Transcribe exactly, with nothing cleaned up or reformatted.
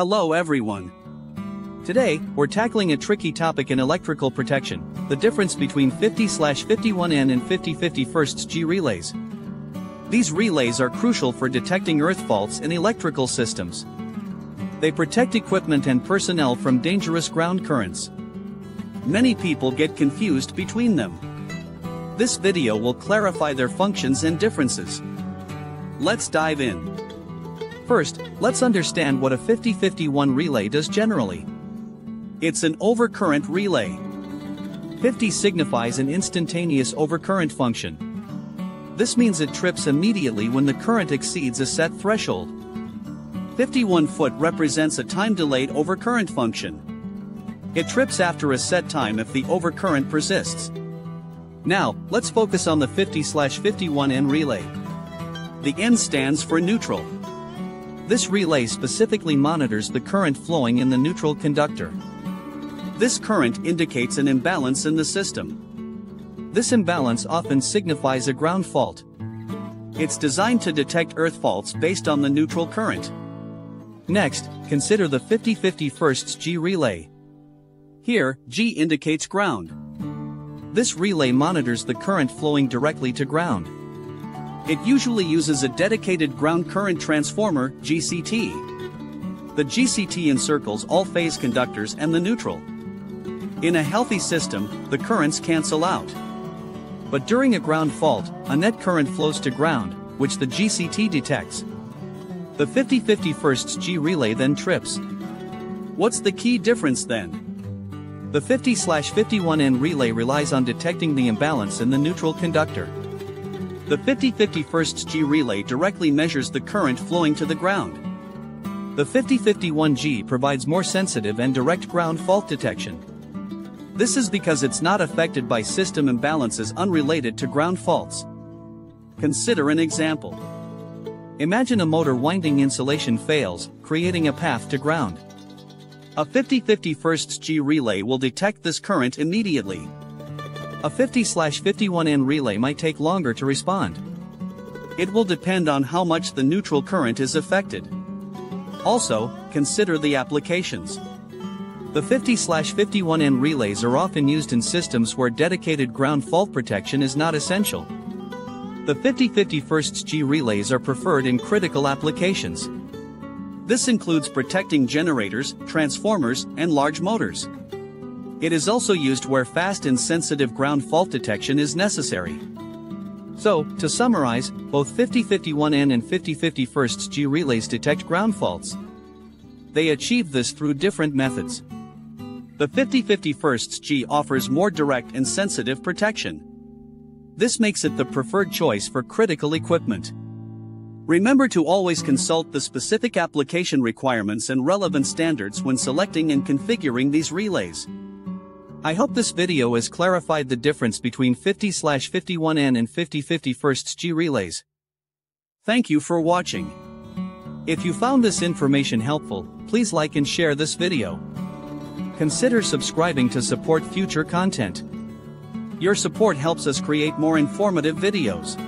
Hello everyone. Today, we're tackling a tricky topic in electrical protection, the difference between fifty fifty-one N and fifty fifty-one G relays. These relays are crucial for detecting earth faults in electrical systems. They protect equipment and personnel from dangerous ground currents. Many people get confused between them. This video will clarify their functions and differences. Let's dive in. First, let's understand what a fifty fifty-one relay does generally. It's an overcurrent relay. fifty signifies an instantaneous overcurrent function. This means it trips immediately when the current exceeds a set threshold. fifty-one foot represents a time-delayed overcurrent function. It trips after a set time if the overcurrent persists. Now, let's focus on the fifty fifty-one N relay. The N stands for neutral. This relay specifically monitors the current flowing in the neutral conductor. This current indicates an imbalance in the system. This imbalance often signifies a ground fault. It's designed to detect earth faults based on the neutral current. Next, consider the fifty fifty-one G relay. Here, G indicates ground. This relay monitors the current flowing directly to ground. It usually uses a dedicated ground current transformer, G C T. The G C T encircles all phase conductors and the neutral. In a healthy system, the currents cancel out. But during a ground fault, a net current flows to ground, which the G C T detects. The fifty fifty-one G relay then trips. What's the key difference then? The fifty fifty-one N relay relies on detecting the imbalance in the neutral conductor. The fifty fifty-one G relay directly measures the current flowing to the ground. The fifty fifty-one G provides more sensitive and direct ground fault detection. This is because it's not affected by system imbalances unrelated to ground faults. Consider an example. Imagine a motor winding insulation fails, creating a path to ground. A fifty fifty-one G relay will detect this current immediately. A fifty fifty-one N relay might take longer to respond. It will depend on how much the neutral current is affected. Also, consider the applications. The fifty fifty-one N relays are often used in systems where dedicated ground fault protection is not essential. The fifty fifty-one G relays are preferred in critical applications. This includes protecting generators, transformers, and large motors. It is also used where fast and sensitive ground fault detection is necessary. So, to summarize, both fifty fifty-one N and fifty fifty-one G relays detect ground faults. They achieve this through different methods. The fifty fifty-one G offers more direct and sensitive protection. This makes it the preferred choice for critical equipment. Remember to always consult the specific application requirements and relevant standards when selecting and configuring these relays. I hope this video has clarified the difference between fifty fifty-one N and fifty fifty-one G relays. Thank you for watching. If you found this information helpful, please like and share this video. Consider subscribing to support future content. Your support helps us create more informative videos.